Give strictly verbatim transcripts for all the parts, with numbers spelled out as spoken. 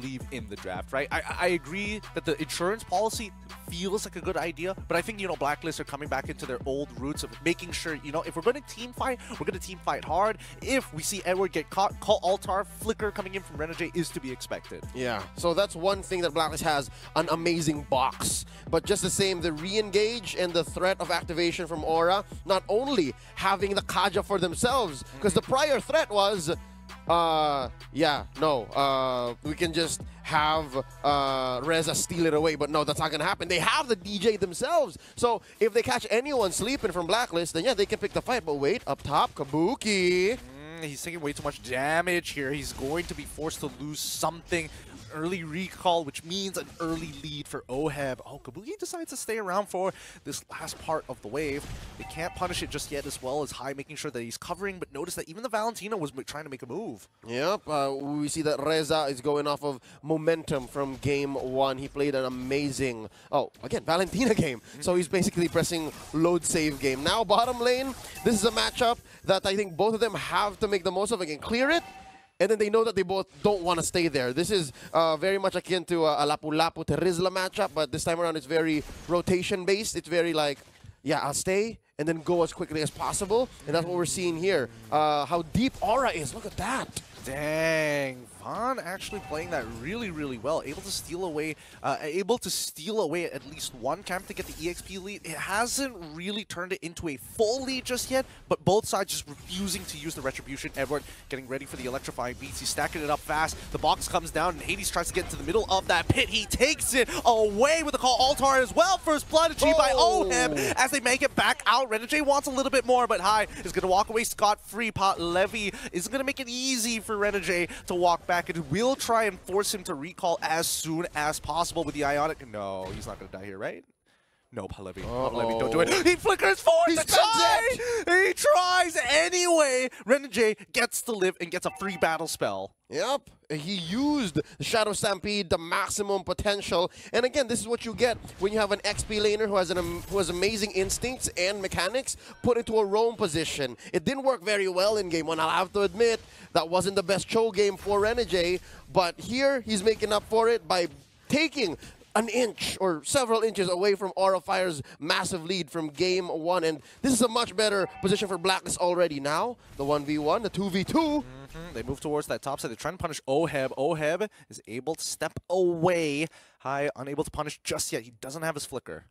believe in the draft, right? I, I agree that the insurance policy feels like a good idea, but I think, you know, Blacklist are coming back into their old roots of making sure, you know, if we're going to team fight, we're going to team fight hard. If we see Edward get caught, call Altar, Flicker coming in from Renegade is to be expected. Yeah, so that's one thing that Blacklist has, an amazing box. But just the same, the re-engage and the threat of activation from Aura, not only having the Kaja for themselves, because the prior threat was, uh, yeah, no, uh, we can just have uh, Reza steal it away, but no, that's not going to happen. They have the D J themselves. So if they catch anyone sleeping from Blacklist, then yeah, they can pick the fight. But wait, up top, Kabuki. Mm, he's taking way too much damage here. He's going to be forced to lose something. Early recall, which means an early lead for Oheb. Oh, Kabuki decides to stay around for this last part of the wave. They can't punish it just yet, as well as Hai making sure that he's covering, but notice that even the Valentina was trying to make a move. Yep, uh, we see that Reza is going off of momentum from game one. He played an amazing, oh, again, Valentina game. Mm-hmm. So he's basically pressing load save game. Now bottom lane, this is a matchup that I think both of them have to make the most of. Again, clear it. And then they know that they both don't want to stay there. This is uh, very much akin to a, a Lapu-Lapu-Terizla matchup, but this time around it's very rotation-based. It's very like, yeah, I'll stay and then go as quickly as possible. And that's what we're seeing here. Uh, how deep Aura is. Look at that. Dang, Vaughn actually playing that really, really well. Able to steal away, uh, able to steal away at least one camp to get the E X P lead. It hasn't really turned it into a full lead just yet, but both sides just refusing to use the retribution. Edward getting ready for the electrifying beats. He's stacking it up fast. The box comes down, and Hades tries to get into the middle of that pit. He takes it away with a call. Altar as well. First blood achieved oh. by Oheb as they make it back out. Renegade wants a little bit more, but Hai is going to walk away scot-free. Pot Levy isn't going to make it easy for Renegade to walk back, and will try and force him to recall as soon as possible with the Ionic. No, he's not going to die here, right? No, Pahlavi. Uh-oh. Pahlavi, don't do it. He flickers forward. He tries. He tries anyway. Renegade gets to live and gets a free battle spell. Yep. He used Shadow Stampede, the maximum potential. And again, this is what you get when you have an X P laner who has an um, who has amazing instincts and mechanics put into a roam position. It didn't work very well in game one. I'll have to admit that wasn't the best Cho game for Renegade. But here, he's making up for it by taking an inch or several inches away from Aura Fire's massive lead from game one. And this is a much better position for Blacklist already now. The one v one, the two v two. Mm-hmm. They move towards that top side. They're trying to punish Oheb. Oheb is able to step away. Hai unable to punish just yet. He doesn't have his flicker.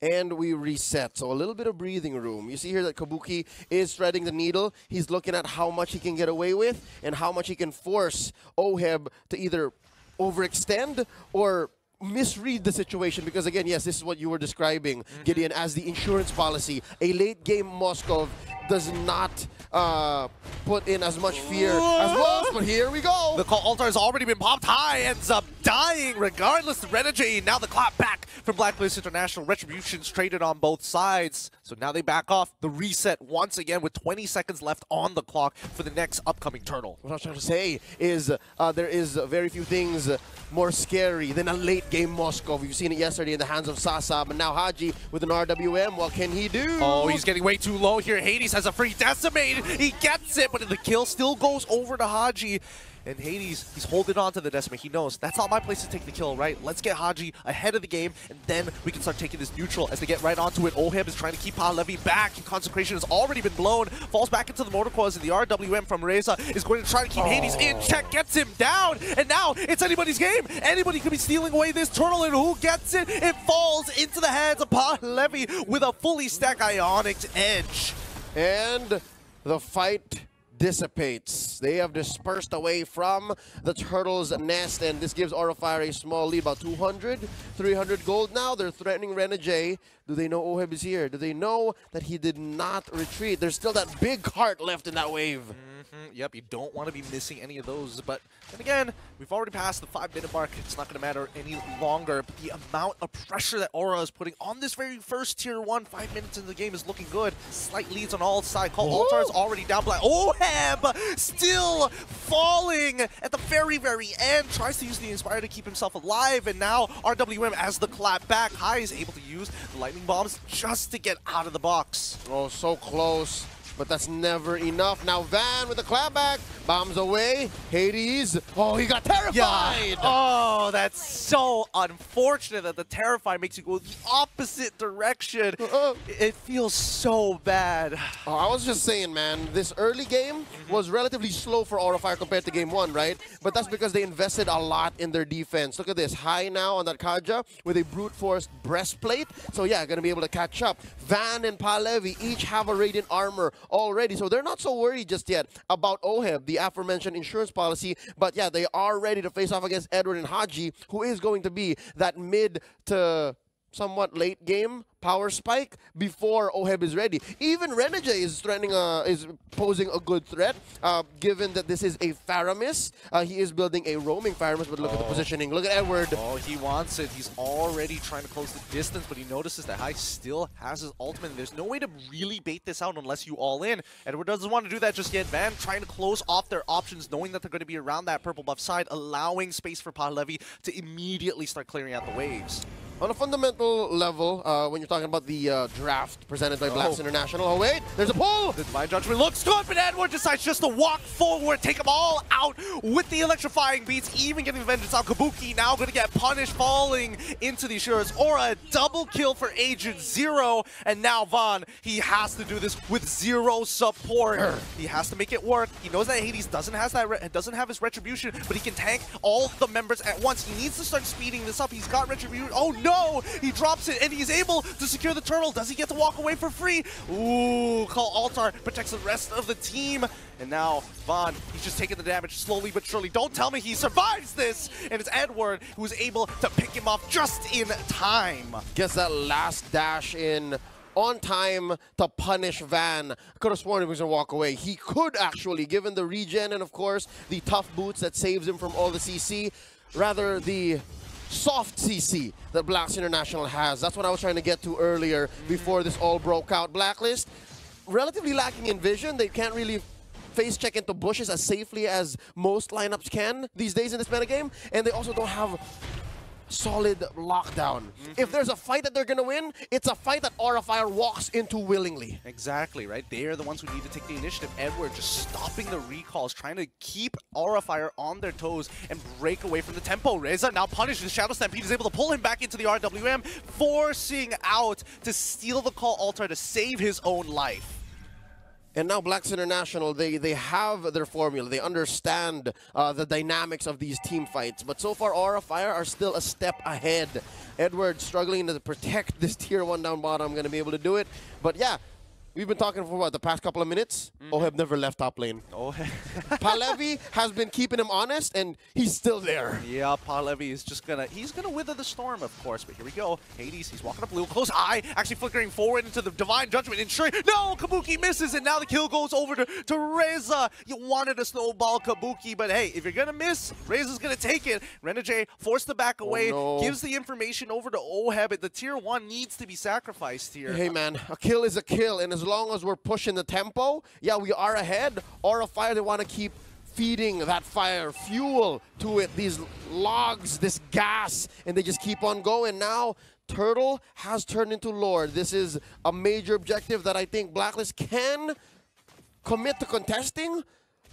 And we reset, so a little bit of breathing room. You see here that Kabuki is threading the needle. He's looking at how much he can get away with and how much he can force Oheb to either overextend or misread the situation, because again, yes, this is what you were describing, mm-hmm. Gideon, as the insurance policy. A late game Moskov does not uh, put in as much fear as well, but here we go. The call altar has already been popped. Hai ends up dying regardless of Renegade. Now the clap back from Blacklist International. Retributions traded on both sides. So now they back off. The reset once again with twenty seconds left on the clock for the next upcoming turtle. What I was trying to say is uh, there is very few things more scary than a late game Moskov. You've seen it yesterday in the hands of Sasa, but now Haji with an R W M. What can he do? Oh, he's getting way too low here. Hades has a free decimate. He gets it, but the kill still goes over to Haji. And Hades, he's holding on to the decimate. He knows, that's not my place to take the kill, right? Let's get Haji ahead of the game, and then we can start taking this neutral as they get right onto it. Oheb is trying to keep Pahlavi back. Consecration has already been blown. Falls back into the mortar cores, and the R W M from Reza is going to try to keep oh. Hades in check. Gets him down, and now it's anybody's game. Anybody could be stealing away this turtle, and who gets it? It falls into the hands of Pahlavi with a fully stacked Ionic's Edge. And the fight dissipates. They have dispersed away from the turtle's nest, and this gives Aura Fire a small lead, about two hundred, three hundred gold now. They're threatening Renegade. Do they know Oheb is here? Do they know that he did not retreat? There's still that big cart left in that wave. Mm-hmm. Yep, you don't want to be missing any of those, but then again, we've already passed the five minute mark. It's not going to matter any longer, but the amount of pressure that Aura is putting on this very first tier one, five minutes into the game is looking good. Slight leads on all sides. Call Altar is already down. Black. Oheb still falling at the very, very end. Tries to use the Inspire to keep himself alive, and now R W M as the clap back. Hai is able to use the lightning bombs just to get out of the box. Oh, so close. but that's never enough. Now Van with the clapback, bombs away. Hades, oh, he got terrified. Yeah. Oh, that's so unfortunate that the terrify makes you go the opposite direction. Uh-uh. It feels so bad. Oh, I was just saying, man, this early game was relatively slow for Aura Fire compared to game one, right? But that's because they invested a lot in their defense. Look at this, high now on that Kaja with a brute force breastplate. So yeah, gonna be able to catch up. Van and Pahlavi each have a Radiant Armor already, so they're not so worried just yet about O H E B, the aforementioned insurance policy. But yeah, they are ready to face off against Edward and Haji, who is going to be that mid to somewhat late game power spike before O H E B is ready. Even Renegade is threatening, uh, is posing a good threat, uh, given that this is a Faramis. Uh, he is building a roaming Faramis, but look oh. at the positioning. Look at Edward. Oh, he wants it. He's already trying to close the distance, but he notices that Hai still has his ultimate. There's no way to really bait this out unless you all in. Edward doesn't want to do that just yet. Van trying to close off their options, knowing that they're going to be around that purple buff side, allowing space for Pahlavi to immediately start clearing out the waves. On a fundamental level, uh, when you're talking about the uh, draft presented by Blast oh. International, oh wait, there's a pull! The Divine Judgment looks good, but Edward decides just to walk forward, take them all out with the electrifying beats, even getting the vengeance out. Kabuki now going to get punished, falling into the Asura's Aura, double kill for Agent Zero, and now Von, he has to do this with zero support. Urgh. He has to make it work. He knows that Hades doesn't has that doesn't have his Retribution, but he can tank all the members at once. He needs to start speeding this up. He's got Retribution. Oh no! No, he drops it, and he's able to secure the turtle. Does he get to walk away for free? Ooh, Call Altar protects the rest of the team. And now, Von, he's just taking the damage slowly but surely. Don't tell me he survives this! And it's Edward who's able to pick him off just in time. Gets that last dash in on time to punish Van. Could have sworn he was gonna walk away. He could actually, given the regen and, of course, the tough boots that saves him from all the C C. Rather, the soft C C that Blast International has. That's what I was trying to get to earlier before this all broke out. Blacklist, relatively lacking in vision. They can't really face check into bushes as safely as most lineups can these days in this metagame. And they also don't have solid lockdown. Mm-hmm. If there's a fight that they're going to win, it's a fight that Aura Fire walks into willingly. Exactly, right? They are the ones who need to take the initiative. Edward just stopping the recalls, trying to keep Aura Fire on their toes and break away from the tempo. Reza now punishes. Shadow Stampede is able to pull him back into the R W M, forcing out to steal the Call Altar to save his own life. And now Blacks International, they, they have their formula. They understand uh, the dynamics of these team fights. But so far, Aura Fire are still a step ahead. Edward struggling to protect this tier one down bottom. Going to be able to do it. But yeah, we've been talking for what, the past couple of minutes? Mm-hmm. O H E B never left top lane. Oh. Pahlavi has been keeping him honest, and he's still there. Yeah, Pahlavi is just gonna, he's gonna wither the storm, of course, but here we go. Hades, he's walking up a little close. Eye actually flickering forward into the Divine Judgment. Ensuring, no, Kabuki misses, and now the kill goes over to, to Reza. You wanted to snowball Kabuki, but hey, if you're gonna miss, Reza's gonna take it. Renegade forced the back away, oh, no. gives the information over to O H E B. The tier one needs to be sacrificed here. Hey man, a kill is a kill, and as As long as we're pushing the tempo, yeah, we are ahead. Aura Fire, they want to keep feeding that fire fuel to it, these logs, this gas, and they just keep on going. Now Turtle has turned into Lord. This is a major objective that I think Blacklist can commit to contesting,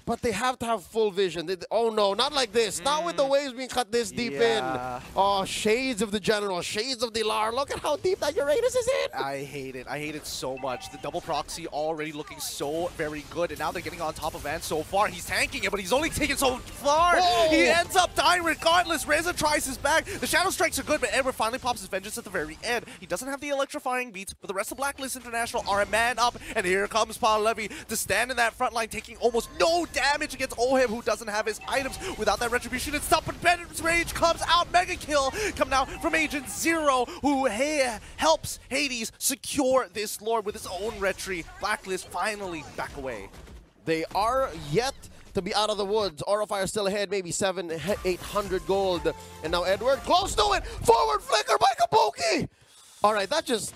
but they have to have full vision. They, oh no, not like this. Mm. Not with the waves being cut this deep yeah. in. Oh, shades of the General, shades of the Lar. Look at how deep that Uranus is in. I hate it. I hate it so much. The double proxy already looking so very good, and now they're getting on top of Van so far. He's tanking it, but he's only taken so far. Whoa. He ends up dying regardless. Reza tries his back. The Shadow Strikes are good, but Edward finally pops his vengeance at the very end. He doesn't have the electrifying beats, but the rest of Blacklist International are a man up, and here comes Pahlavi to stand in that front line, taking almost no damage against O H E B, who doesn't have his items. Without that retribution, it's up, but Bennett's Rage comes out. Mega kill coming out from Agent Zero, who hey, helps Hades secure this Lord with his own retry. Blacklist finally back away. They are yet to be out of the woods. Aura Fire still ahead, maybe seven, eight hundred gold. And now Edward, close to it. Forward flicker by Kabuki. All right, that just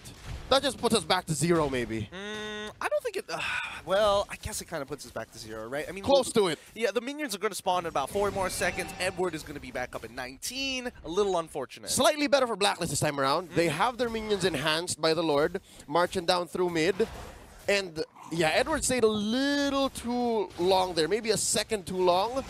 that just puts us back to zero, maybe. Mm, I don't think it. Uh, well, I guess it kind of puts us back to zero, right? I mean, close to it. Yeah, the minions are going to spawn in about four more seconds. Edward is going to be back up at nineteen. A little unfortunate. Slightly better for Blacklist this time around. Mm. They have their minions enhanced by the Lord, marching down through mid, and Yeah, Edward stayed a little too long there, maybe a second too long.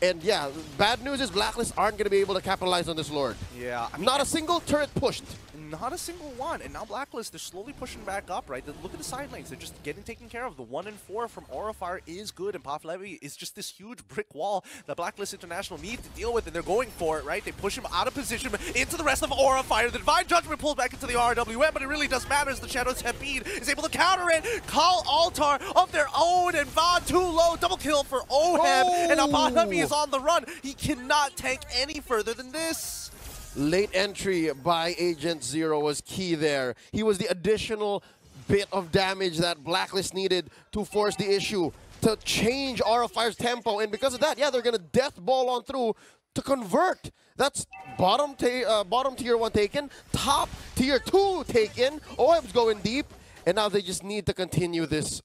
And yeah, bad news is Blacklist aren't going to be able to capitalize on this Lord. Yeah. I mean, not a single turret pushed. Not a single one. And now Blacklist, they're slowly pushing back up, right? Look at the side lanes. They're just getting taken care of. The one and four from Aurafire is good, and Pavlevi is just this huge brick wall that Blacklist International need to deal with, and they're going for it, right? They push him out of position into the rest of Aurafire. The Divine Judgment pulled back into the R W M, but it really does matter as the Shadow Stampede is able to counter it, call Altar of their own, and Vaughn too low. Double kill for Oheb, oh. and Abanabi is on the run. He cannot tank any further than this. Late entry by Agent Zero was key there. He was the additional bit of damage that Blacklist needed to force the issue, to change Aurafire's tempo, and because of that, yeah, they're gonna death ball on through to convert. That's bottom uh, bottom tier one taken, top tier two taken. Oheb's going deep, and now they just need to continue this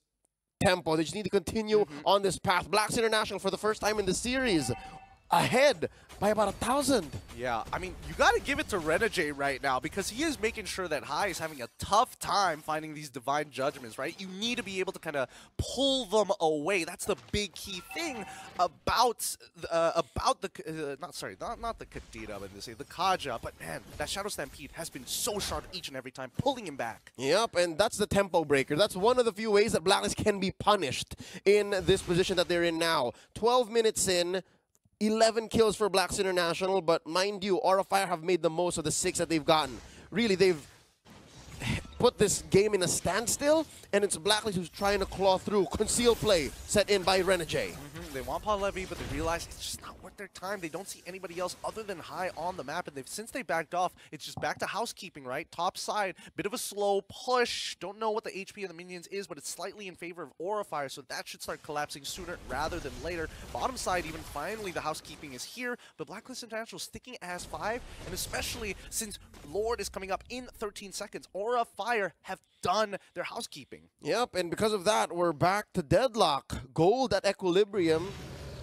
tempo. They just need to continue mm-hmm. on this path. Blacklist International, for the first time in the series, ahead by about a thousand. Yeah, I mean, you got to give it to Renegade right now, because he is making sure that High is having a tough time finding these Divine Judgments, right? You need to be able to kind of pull them away. That's the big key thing about uh, about the uh, not sorry, not not the Kadita, I'm gonna say the Kaja. But man, that Shadow Stampede has been so sharp each and every time, pulling him back. Yep, and that's the tempo breaker. That's one of the few ways that Blacklist can be punished in this position that they're in now. Twelve minutes in. eleven kills for Blacklist International, but mind you, Aurafire have made the most of the six that they've gotten. Really, they've put this game in a standstill, and it's Blacklist who's trying to claw through. Concealed play set in by Renegade. Mm-hmm. They want Pavlevi, but they realize it's just not worth their time. They don't see anybody else other than High on the map, and they've, since they backed off, it's just back to housekeeping, right? Top side, bit of a slow push. Don't know what the H P of the minions is, but it's slightly in favor of Aurafire, so that should start collapsing sooner rather than later. Bottom side, even finally, the housekeeping is here, but Blacklist International sticking as five, and especially since Lord is coming up in thirteen seconds, Aurafire have done their housekeeping. Yep, and because of that, we're back to deadlock. Gold at equilibrium,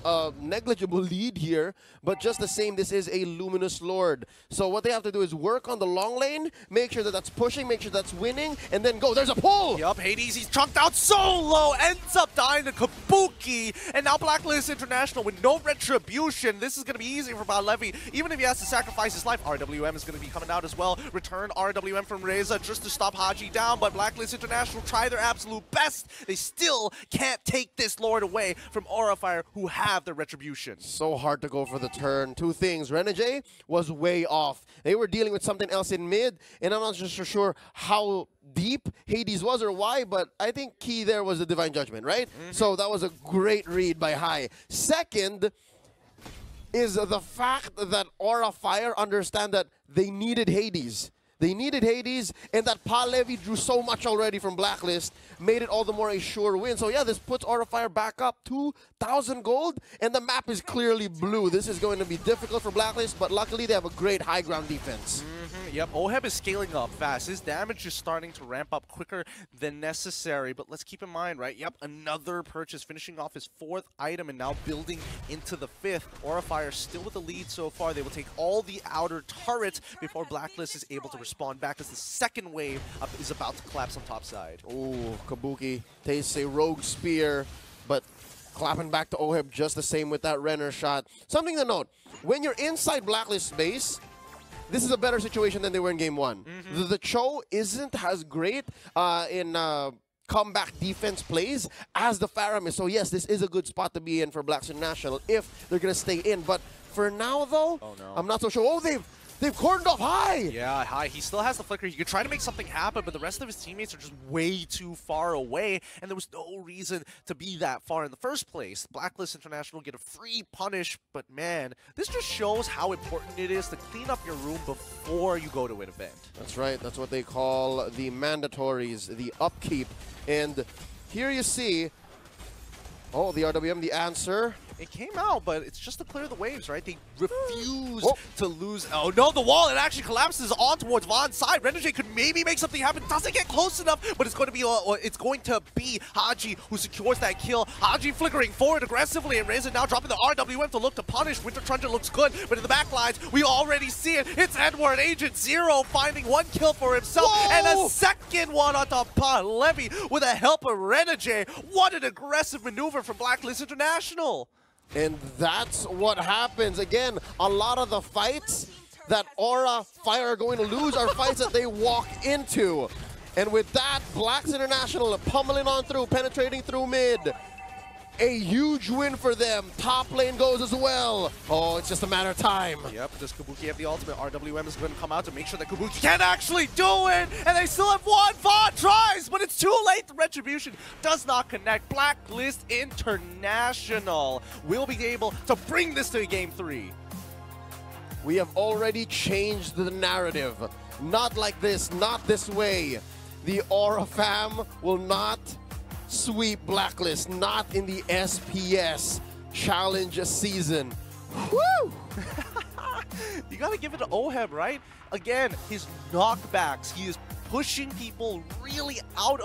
a negligible lead here, but just the same, this is a Luminous Lord. So what they have to do is work on the long lane, make sure that that's pushing, make sure that's winning, and then go. There's a pull! Yup, Hades, he's chunked out so low, ends up dying to Kabuki, and now Blacklist International with no retribution. This is going to be easy for Pavlevi, even if he has to sacrifice his life. R W M is going to be coming out as well. Return R W M from Reza just to stop Haji down, but Blacklist International try their absolute best. They still can't take this Lord away from Aurafire, who have the retribution. So hard to go for the turn. Two things. Renegade was way off. They were dealing with something else in mid, and I'm not just sure how deep Hades was or why, but I think key there was the Divine Judgment, right? Mm-hmm. So that was a great read by High. Second is the fact that Aurafire understand that they needed Hades. They needed Hades, and that Pavlevi drew so much already from Blacklist, made it all the more a sure win. So yeah, this puts Aurafire back up two thousand gold, and the map is clearly blue. This is going to be difficult for Blacklist, but luckily they have a great high ground defense. Mm-hmm, yep, Oheb is scaling up fast. His damage is starting to ramp up quicker than necessary, but let's keep in mind, right? Yep, another purchase, finishing off his fourth item and now building into the fifth. Aurafire still with the lead so far. They will take all the outer turrets before Blacklist is able to spawn back as the second wave up is about to collapse on top side. Oh, Kabuki takes a rogue spear, but clapping back to Oheb just the same with that Renner shot. Something to note, when you're inside Blacklist base, this is a better situation than they were in game one. Mm-hmm. The, the Cho isn't as great uh, in uh, comeback defense plays as the Pharahmis. So yes, this is a good spot to be in for Blacklist International if they're going to stay in. But for now, though, oh, no. I'm not so sure. Oh, they've They've cordoned off High! Yeah, High. He still has the flicker. He could try to make something happen, but the rest of his teammates are just way too far away, and there was no reason to be that far in the first place. Blacklist International get a free punish, but man, this just shows how important it is to clean up your room before you go to an event. That's right. That's what they call the mandatories, the upkeep. And here you see Oh, the R W M, the answer. It came out, but it's just to clear the waves, right? They refuse oh. to lose. Oh, no, the wall, it actually collapses on towards Von's side. Renderjay could maybe make something happen. Doesn't get close enough, but it's going to be uh, it's going to be Haji who secures that kill. Haji flickering forward aggressively, and Razer now dropping the R W M to look to punish. Winter Truncheon looks good, but in the back lines, we already see it. It's Edward, Agent Zero, finding one kill for himself, Whoa. and a second one on top of Levy with the help of Renderjay. What an aggressive maneuver from Blacklist International. And that's what happens. Again, a lot of the fights that Aura Fire are going to lose are fights that they walk into. And with that, Blacks International pummeling on through, penetrating through mid. A huge win for them. Top lane goes as well. Oh, it's just a matter of time. Yep, does Kabuki have the ultimate? R W M is going to come out to make sure that Kabuki can actually do it. And they still have one. Vaughn tries, but it's too late. The retribution does not connect. Blacklist International will be able to bring this to game three. We have already changed the narrative. Not like this, not this way. The Aura fam will not sweep Blacklist, not in the S P S Challenge season. Woo! You gotta give it to O H E B, right? Again, his knockbacks, he is pushing people really out of